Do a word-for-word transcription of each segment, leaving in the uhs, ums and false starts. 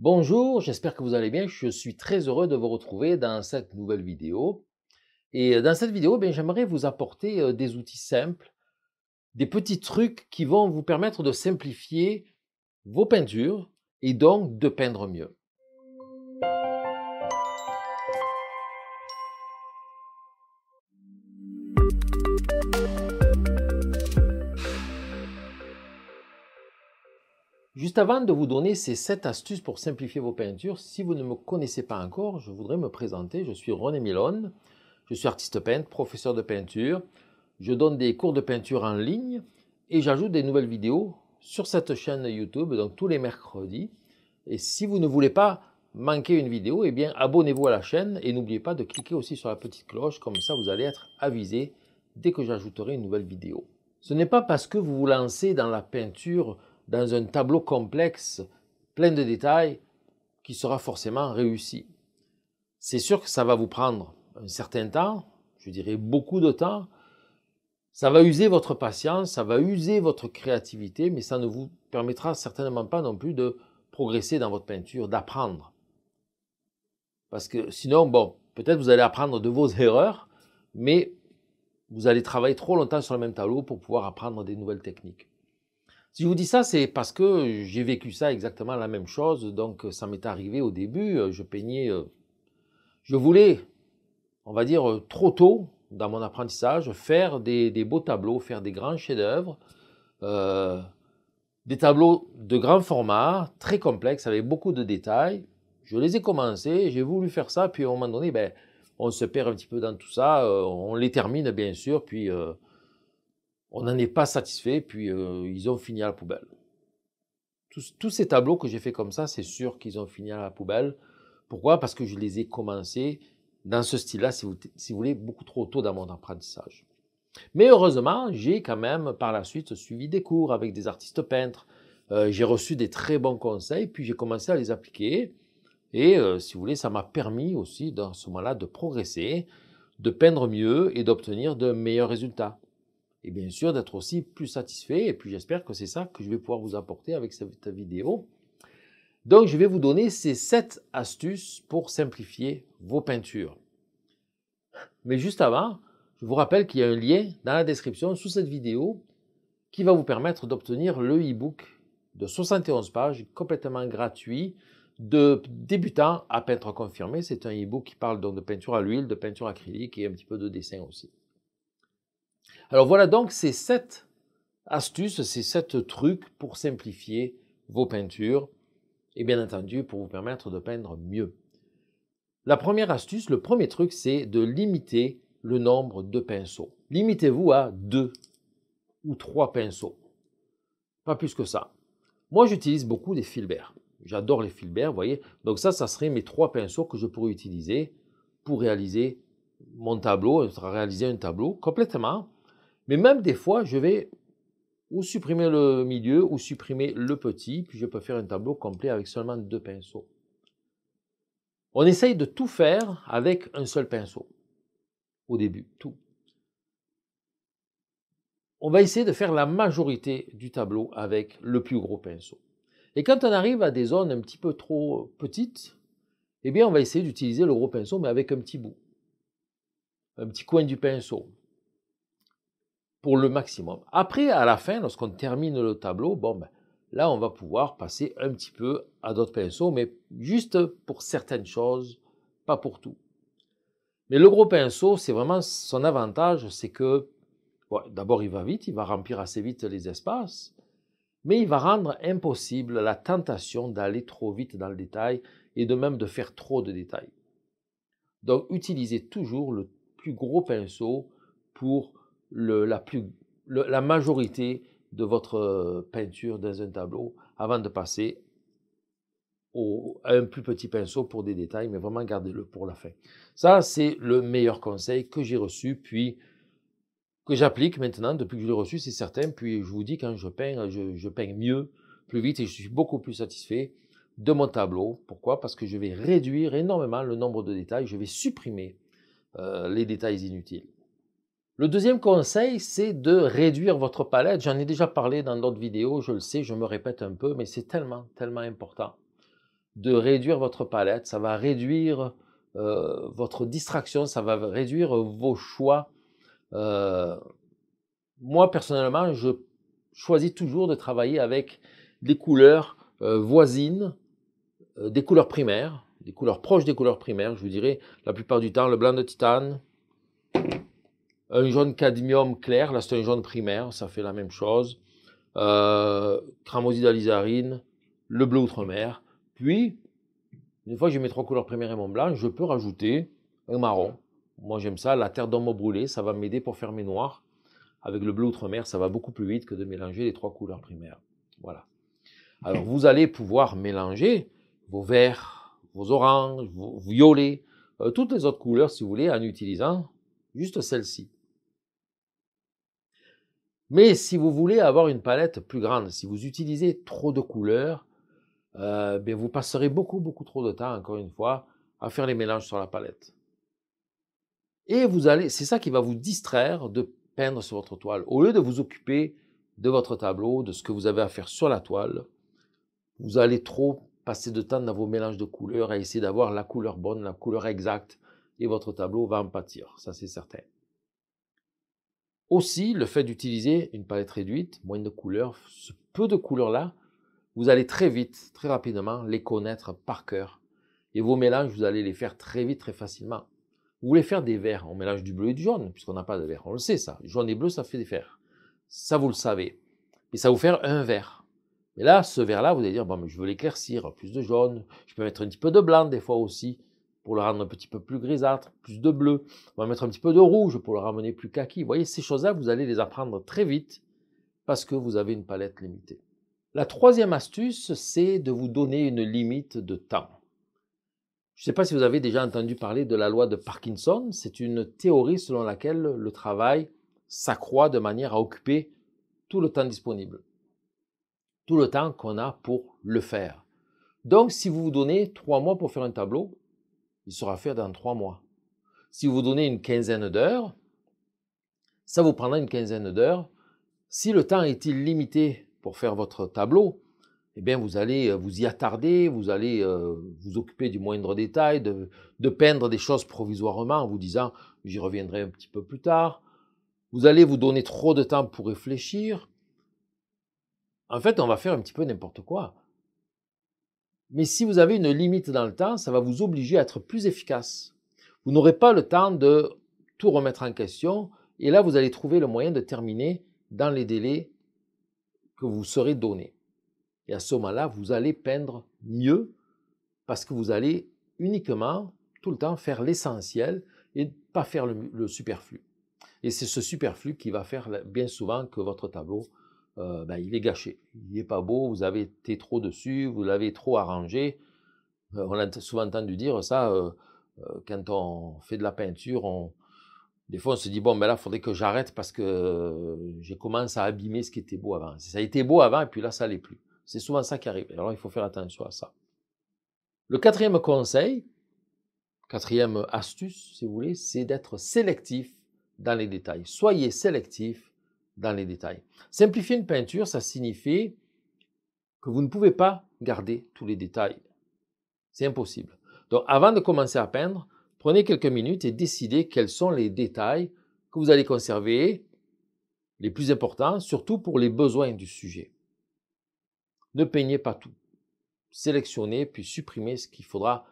Bonjour, j'espère que vous allez bien. Je suis très heureux de vous retrouver dans cette nouvelle vidéo. Et dans cette vidéo, ben, j'aimerais vous apporter des outils simples, des petits trucs qui vont vous permettre de simplifier vos peintures et donc de peindre mieux. Juste avant de vous donner ces sept astuces pour simplifier vos peintures, si vous ne me connaissez pas encore, je voudrais me présenter. Je suis René Milone, je suis artiste peintre, professeur de peinture. Je donne des cours de peinture en ligne et j'ajoute des nouvelles vidéos sur cette chaîne YouTube, donc tous les mercredis. Et si vous ne voulez pas manquer une vidéo, eh bien abonnez-vous à la chaîne et n'oubliez pas de cliquer aussi sur la petite cloche, comme ça vous allez être avisé dès que j'ajouterai une nouvelle vidéo. Ce n'est pas parce que vous vous lancez dans la peinture dans un tableau complexe, plein de détails, qui sera forcément réussi. C'est sûr que ça va vous prendre un certain temps, je dirais beaucoup de temps. Ça va user votre patience, ça va user votre créativité, mais ça ne vous permettra certainement pas non plus de progresser dans votre peinture, d'apprendre. Parce que sinon, bon, peut-être vous allez apprendre de vos erreurs, mais vous allez travailler trop longtemps sur le même tableau pour pouvoir apprendre des nouvelles techniques. Si je vous dis ça, c'est parce que j'ai vécu ça exactement la même chose, donc ça m'est arrivé au début, je peignais, je voulais, on va dire trop tôt dans mon apprentissage, faire des, des beaux tableaux, faire des grands chefs-d'œuvre, euh, des tableaux de grand format, très complexes, avec beaucoup de détails. Je les ai commencés, j'ai voulu faire ça, puis à un moment donné, ben, on se perd un petit peu dans tout ça, euh, on les termine bien sûr, puis... Euh, on n'en est pas satisfait, puis euh, ils ont fini à la poubelle. Tous, tous ces tableaux que j'ai fait comme ça, c'est sûr qu'ils ont fini à la poubelle. Pourquoi? Parce que je les ai commencés dans ce style-là, si vous, si vous voulez, beaucoup trop tôt dans mon apprentissage. Mais heureusement, j'ai quand même par la suite suivi des cours avec des artistes peintres. Euh, j'ai reçu des très bons conseils, puis j'ai commencé à les appliquer. Et euh, si vous voulez, ça m'a permis aussi, dans ce moment-là, de progresser, de peindre mieux et d'obtenir de meilleurs résultats. Et bien sûr d'être aussi plus satisfait, et puis j'espère que c'est ça que je vais pouvoir vous apporter avec cette vidéo. Donc je vais vous donner ces sept astuces pour simplifier vos peintures. Mais juste avant, je vous rappelle qu'il y a un lien dans la description sous cette vidéo qui va vous permettre d'obtenir le e-book de soixante et onze pages complètement gratuit de débutant à peintre confirmé. C'est un e-book qui parle donc de peinture à l'huile, de peinture acrylique et un petit peu de dessin aussi. Alors voilà donc ces sept astuces, ces sept trucs pour simplifier vos peintures et bien entendu pour vous permettre de peindre mieux. La première astuce, le premier truc, c'est de limiter le nombre de pinceaux. Limitez-vous à deux ou trois pinceaux, pas plus que ça. Moi j'utilise beaucoup des filberts, j'adore les filberts, vous voyez. Donc ça, ça serait mes trois pinceaux que je pourrais utiliser pour réaliser mon tableau, réaliser un tableau complètement. Mais même des fois, je vais ou supprimer le milieu ou supprimer le petit, puis je peux faire un tableau complet avec seulement deux pinceaux. On essaye de tout faire avec un seul pinceau, au début, tout. On va essayer de faire la majorité du tableau avec le plus gros pinceau. Et quand on arrive à des zones un petit peu trop petites, eh bien on va essayer d'utiliser le gros pinceau, mais avec un petit bout, un petit coin du pinceau, pour le maximum. Après, à la fin, lorsqu'on termine le tableau, bon, ben, là, on va pouvoir passer un petit peu à d'autres pinceaux, mais juste pour certaines choses, pas pour tout. Mais le gros pinceau, c'est vraiment son avantage, c'est que, bon, d'abord, il va vite, il va remplir assez vite les espaces, mais il va rendre impossible la tentation d'aller trop vite dans le détail et de même de faire trop de détails. Donc, utilisez toujours le plus gros pinceau pour Le, la, plus, le, la majorité de votre peinture dans un tableau avant de passer au, à un plus petit pinceau pour des détails, mais vraiment gardez-le pour la fin. Ça, c'est le meilleur conseil que j'ai reçu, puis que j'applique maintenant depuis que je l'ai reçu, c'est certain. Puis je vous dis, quand je peins, je, je peins mieux, plus vite, et je suis beaucoup plus satisfait de mon tableau. Pourquoi? Parce que je vais réduire énormément le nombre de détails, je vais supprimer euh, les détails inutiles. Le deuxième conseil, c'est de réduire votre palette. J'en ai déjà parlé dans d'autres vidéos, je le sais, je me répète un peu, mais c'est tellement, tellement important de réduire votre palette, ça va réduire euh, votre distraction, ça va réduire vos choix. Euh, moi, personnellement, je choisis toujours de travailler avec des couleurs euh, voisines, euh, des couleurs primaires, des couleurs proches des couleurs primaires, je vous dirais, la plupart du temps, le blanc de titane, un jaune cadmium clair, là c'est un jaune primaire, ça fait la même chose, euh, cramoisi d'alizarine, le bleu outre-mer, puis, une fois que j'ai mes trois couleurs primaires et mon blanc, je peux rajouter un marron. Moi j'aime ça, la terre d'homme au brûlé, ça va m'aider pour faire mes noirs. Avec le bleu outre-mer, ça va beaucoup plus vite que de mélanger les trois couleurs primaires. Voilà. Alors vous allez pouvoir mélanger vos verts, vos oranges, vos violets, euh, toutes les autres couleurs si vous voulez, en utilisant juste celle-ci. Mais si vous voulez avoir une palette plus grande, si vous utilisez trop de couleurs, euh, ben vous passerez beaucoup, beaucoup trop de temps, encore une fois, à faire les mélanges sur la palette. Et vous allez, c'est ça qui va vous distraire de peindre sur votre toile. Au lieu de vous occuper de votre tableau, de ce que vous avez à faire sur la toile, vous allez trop passer de temps dans vos mélanges de couleurs, à essayer d'avoir la couleur bonne, la couleur exacte, et votre tableau va en pâtir, ça c'est certain. Aussi, le fait d'utiliser une palette réduite, moins de couleurs, ce peu de couleurs-là, vous allez très vite, très rapidement les connaître par cœur. Et vos mélanges, vous allez les faire très vite, très facilement. Vous voulez faire des verts, on mélange du bleu et du jaune, puisqu'on n'a pas de vert, on le sait ça. Jaune et bleu, ça fait des verts. Ça, vous le savez. Et ça va vous faire un vert. Et là, ce vert-là, vous allez dire, bon, mais je veux l'éclaircir, plus de jaune, je peux mettre un petit peu de blanc des fois aussi, pour le rendre un petit peu plus grisâtre, plus de bleu. On va mettre un petit peu de rouge pour le ramener plus kaki. Vous voyez, ces choses-là, vous allez les apprendre très vite parce que vous avez une palette limitée. La troisième astuce, c'est de vous donner une limite de temps. Je ne sais pas si vous avez déjà entendu parler de la loi de Parkinson. C'est une théorie selon laquelle le travail s'accroît de manière à occuper tout le temps disponible, tout le temps qu'on a pour le faire. Donc, si vous vous donnez trois mois pour faire un tableau, il sera fait dans trois mois. Si vous donnez une quinzaine d'heures, ça vous prendra une quinzaine d'heures. Si le temps est illimité pour faire votre tableau, eh bien vous allez vous y attarder, vous allez euh, vous occuper du moindre détail, de, de peindre des choses provisoirement en vous disant « j'y reviendrai un petit peu plus tard ». Vous allez vous donner trop de temps pour réfléchir. En fait, on va faire un petit peu n'importe quoi. Mais si vous avez une limite dans le temps, ça va vous obliger à être plus efficace. Vous n'aurez pas le temps de tout remettre en question. Et là, vous allez trouver le moyen de terminer dans les délais que vous serez donnés. Et à ce moment-là, vous allez peindre mieux parce que vous allez uniquement, tout le temps, faire l'essentiel et ne pas faire le, le superflu. Et c'est ce superflu qui va faire bien souvent que votre tableau Euh, ben, il est gâché, il n'est pas beau, vous avez été trop dessus, vous l'avez trop arrangé. Euh, on a souvent entendu dire ça, euh, euh, quand on fait de la peinture, on... des fois on se dit, bon ben là, il faudrait que j'arrête parce que euh, j'ai commencé à abîmer ce qui était beau avant. Ça a été beau avant et puis là, ça ne l'est plus. C'est souvent ça qui arrive, alors il faut faire attention à ça. Le quatrième conseil, quatrième astuce, si vous voulez, c'est d'être sélectif dans les détails. Soyez sélectif dans les détails. Simplifier une peinture, ça signifie que vous ne pouvez pas garder tous les détails. C'est impossible. Donc, avant de commencer à peindre, prenez quelques minutes et décidez quels sont les détails que vous allez conserver, les plus importants, surtout pour les besoins du sujet. Ne peignez pas tout. Sélectionnez puis supprimez ce qu'il faudra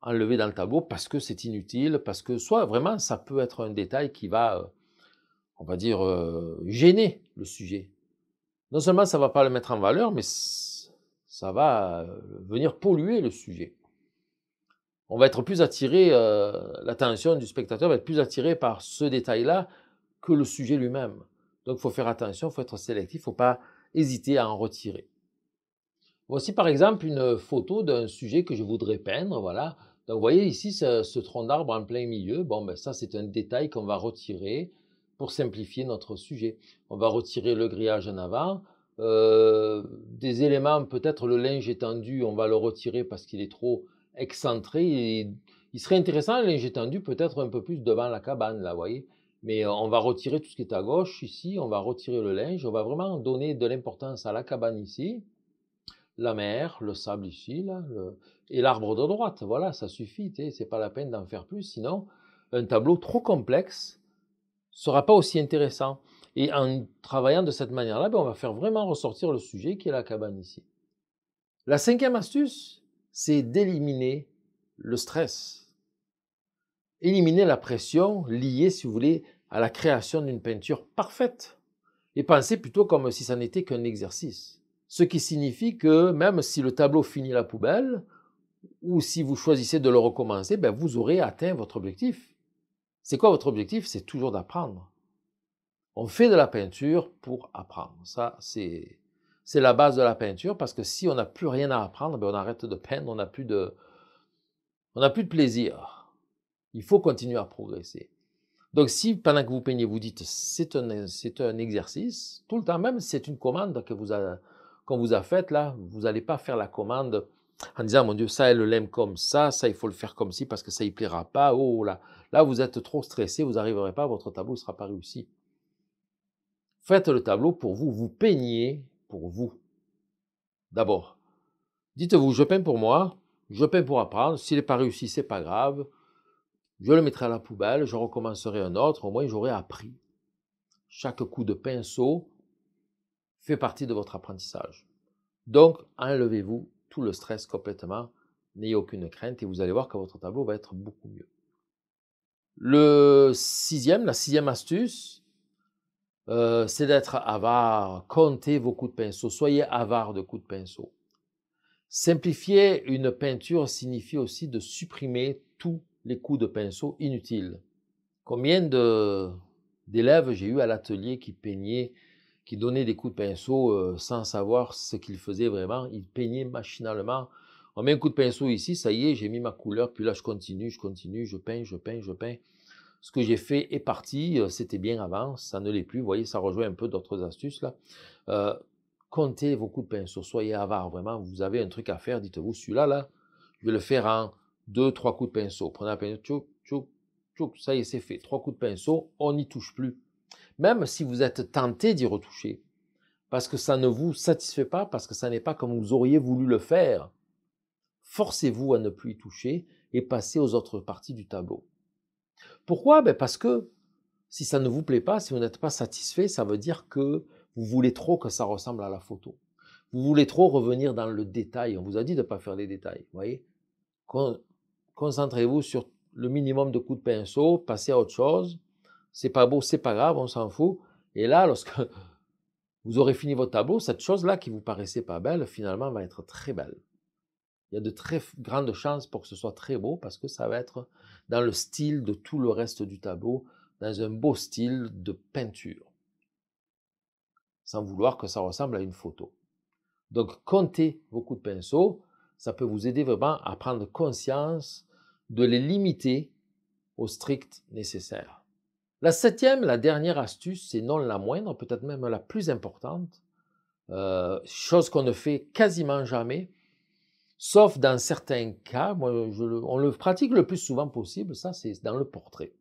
enlever dans le tableau parce que c'est inutile, parce que soit vraiment ça peut être un détail qui va on va dire, euh, gêner le sujet. Non seulement ça ne va pas le mettre en valeur, mais ça va euh, venir polluer le sujet. On va être plus attiré, euh, l'attention du spectateur va être plus attirée par ce détail-là que le sujet lui-même. Donc il faut faire attention, il faut être sélectif, il ne faut pas hésiter à en retirer. Voici par exemple une photo d'un sujet que je voudrais peindre, voilà. Donc vous voyez ici ce, ce tronc d'arbre en plein milieu, bon ben ça c'est un détail qu'on va retirer, pour simplifier notre sujet. On va retirer le grillage en avant, euh, des éléments, peut-être le linge étendu, on va le retirer parce qu'il est trop excentré. Et il serait intéressant, le linge étendu, peut-être un peu plus devant la cabane, là, vous voyez. Mais on va retirer tout ce qui est à gauche, ici, on va retirer le linge, on va vraiment donner de l'importance à la cabane, ici. la mer, le sable ici, là, le... et l'arbre de droite. Voilà, ça suffit, c'est pas la peine d'en faire plus, sinon un tableau trop complexe sera pas aussi intéressant. Et en travaillant de cette manière-là, ben, on va faire vraiment ressortir le sujet qui est la cabane ici. La cinquième astuce, c'est d'éliminer le stress. Éliminer la pression liée, si vous voulez, à la création d'une peinture parfaite. Et penser plutôt comme si ça n'était qu'un exercice. Ce qui signifie que même si le tableau finit la poubelle, ou si vous choisissez de le recommencer, ben vous aurez atteint votre objectif. C'est quoi votre objectif? C'est toujours d'apprendre. On fait de la peinture pour apprendre. Ça, c'est la base de la peinture, parce que si on n'a plus rien à apprendre, ben on arrête de peindre, on n'a plus de, on n'a plus de plaisir. Il faut continuer à progresser. Donc si pendant que vous peignez, vous dites c'est un, c'est un exercice, tout le temps, même si c'est une commande que vous a, qu'on vous a faite, là, vous n'allez pas faire la commande en disant, mon Dieu, ça, elle l'aime comme ça, ça, il faut le faire comme ci parce que ça ne plaira pas. Oh là, là, vous êtes trop stressé, vous n'arriverez pas, votre tableau ne sera pas réussi. Faites le tableau pour vous, vous peignez pour vous. D'abord, dites-vous, je peins pour moi, je peins pour apprendre, s'il n'est pas réussi, ce n'est pas grave. Je le mettrai à la poubelle, je recommencerai un autre, au moins j'aurai appris. Chaque coup de pinceau fait partie de votre apprentissage. Donc, enlevez-vous tout le stress complètement, n'ayez aucune crainte et vous allez voir que votre tableau va être beaucoup mieux. Le sixième, la sixième astuce, euh, c'est d'être avare. Comptez vos coups de pinceau, soyez avare de coups de pinceau. Simplifier une peinture signifie aussi de supprimer tout les coups de pinceau inutiles. Combien d'élèves j'ai eu à l'atelier qui peignaient, qui donnaient des coups de pinceau euh, sans savoir ce qu'ils faisaient vraiment. Ils peignaient machinalement. On met un coup de pinceau ici, ça y est, j'ai mis ma couleur, puis là je continue, je continue, je peins, je peins, je peins. Ce que j'ai fait est parti, euh, c'était bien avant, ça ne l'est plus. Vous voyez, ça rejoint un peu d'autres astuces là. Euh, comptez vos coups de pinceau, soyez avare, vraiment. Vous avez un truc à faire, dites-vous, celui-là, là, je vais le faire en deux, trois coups de pinceau. Prenez la peinture, tchouk, tchouk, tchouk, ça y est, c'est fait. Trois coups de pinceau, on n'y touche plus. Même si vous êtes tenté d'y retoucher, parce que ça ne vous satisfait pas, parce que ça n'est pas comme vous auriez voulu le faire, forcez-vous à ne plus y toucher et passez aux autres parties du tableau. Pourquoi? Ben parce que si ça ne vous plaît pas, si vous n'êtes pas satisfait, ça veut dire que vous voulez trop que ça ressemble à la photo. Vous voulez trop revenir dans le détail. On vous a dit de ne pas faire les détails, vous voyez. Quand concentrez-vous sur le minimum de coups de pinceau, passez à autre chose. C'est pas beau, c'est pas grave, on s'en fout. Et là, lorsque vous aurez fini votre tableau, cette chose-là qui vous paraissait pas belle, finalement, va être très belle. Il y a de très grandes chances pour que ce soit très beau parce que ça va être dans le style de tout le reste du tableau, dans un beau style de peinture, sans vouloir que ça ressemble à une photo. Donc, comptez vos coups de pinceau. Ça peut vous aider vraiment à prendre conscience de les limiter au strict nécessaire. La septième, la dernière astuce, c'est non la moindre, peut-être même la plus importante, euh, chose qu'on ne fait quasiment jamais, sauf dans certains cas. Moi, je, on le pratique le plus souvent possible, ça c'est dans le portrait.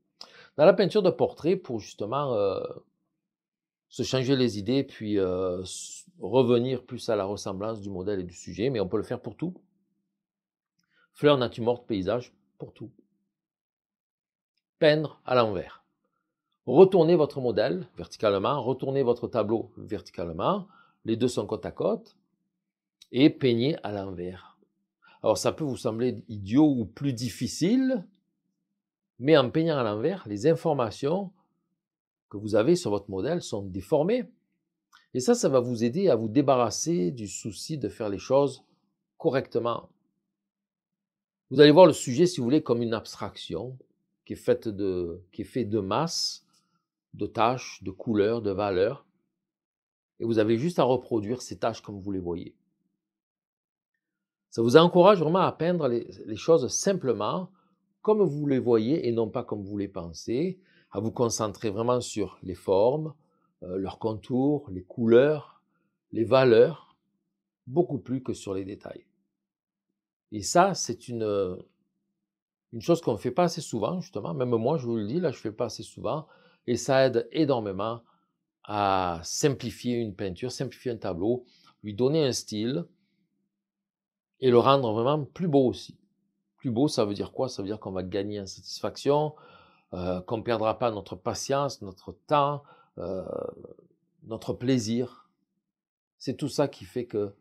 Dans la peinture de portrait, pour justement euh, se changer les idées, puis euh, revenir plus à la ressemblance du modèle et du sujet, mais on peut le faire pour tout. Fleurs, nature morte, paysage, pour tout. Peindre à l'envers. Retournez votre modèle verticalement, retournez votre tableau verticalement, les deux sont côte à côte, et peignez à l'envers. Alors ça peut vous sembler idiot ou plus difficile, mais en peignant à l'envers, les informations que vous avez sur votre modèle sont déformées. Et ça, ça va vous aider à vous débarrasser du souci de faire les choses correctement. Vous allez voir le sujet, si vous voulez, comme une abstraction qui est faite de, qui est fait de masse, de tâches, de couleurs, de valeurs. Et vous avez juste à reproduire ces tâches comme vous les voyez. Ça vous encourage vraiment à peindre les, les choses simplement, comme vous les voyez et non pas comme vous les pensez, à vous concentrer vraiment sur les formes, euh, leurs contours, les couleurs, les valeurs, beaucoup plus que sur les détails. Et ça, c'est une, une chose qu'on ne fait pas assez souvent, justement. Même moi, je vous le dis, là, je ne fais pas assez souvent. Et ça aide énormément à simplifier une peinture, simplifier un tableau, lui donner un style, et le rendre vraiment plus beau aussi. Plus beau, ça veut dire quoi? Ça veut dire qu'on va gagner en satisfaction, euh, qu'on ne perdra pas notre patience, notre temps, euh, notre plaisir. C'est tout ça qui fait que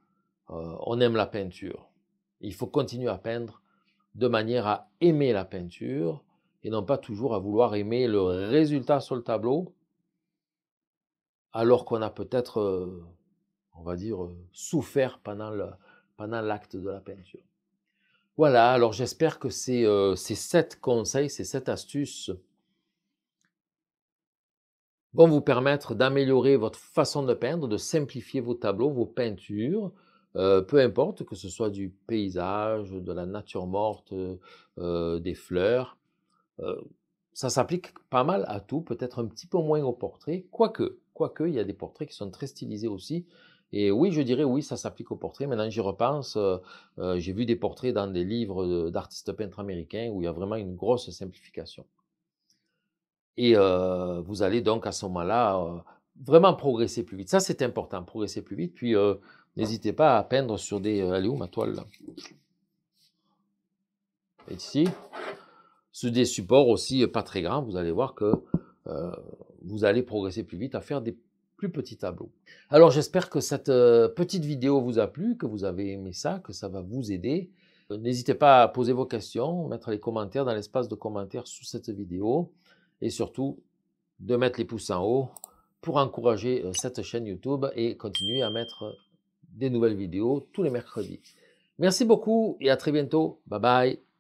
euh, on aime la peinture. Et il faut continuer à peindre de manière à aimer la peinture et non pas toujours à vouloir aimer le résultat sur le tableau, alors qu'on a peut-être, euh, on va dire, euh, souffert pendant le, pendant l'acte de la peinture. Voilà, alors j'espère que ces, euh, ces sept conseils, ces sept astuces vont vous permettre d'améliorer votre façon de peindre, de simplifier vos tableaux, vos peintures, euh, peu importe, que ce soit du paysage, de la nature morte, euh, des fleurs. Euh, ça s'applique pas mal à tout, peut-être un petit peu moins au portrait, quoique, quoique, il y a des portraits qui sont très stylisés aussi. Et oui, je dirais oui, ça s'applique aux portraits. Maintenant, j'y repense. Euh, euh, j'ai vu des portraits dans des livres d'artistes peintres américains où il y a vraiment une grosse simplification. Et euh, vous allez donc à ce moment-là euh, vraiment progresser plus vite. Ça, c'est important, progresser plus vite. Puis, euh, n'hésitez pas à peindre sur des... Elle est où ma toile là? Et ici, sur des supports aussi pas très grands, vous allez voir que euh, vous allez progresser plus vite à faire des plus petit tableau. Alors j'espère que cette petite vidéo vous a plu, que vous avez aimé ça, que ça va vous aider. N'hésitez pas à poser vos questions, mettre les commentaires dans l'espace de commentaires sous cette vidéo et surtout de mettre les pouces en haut pour encourager cette chaîne YouTube et continuer à mettre des nouvelles vidéos tous les mercredis. Merci beaucoup et à très bientôt. Bye bye.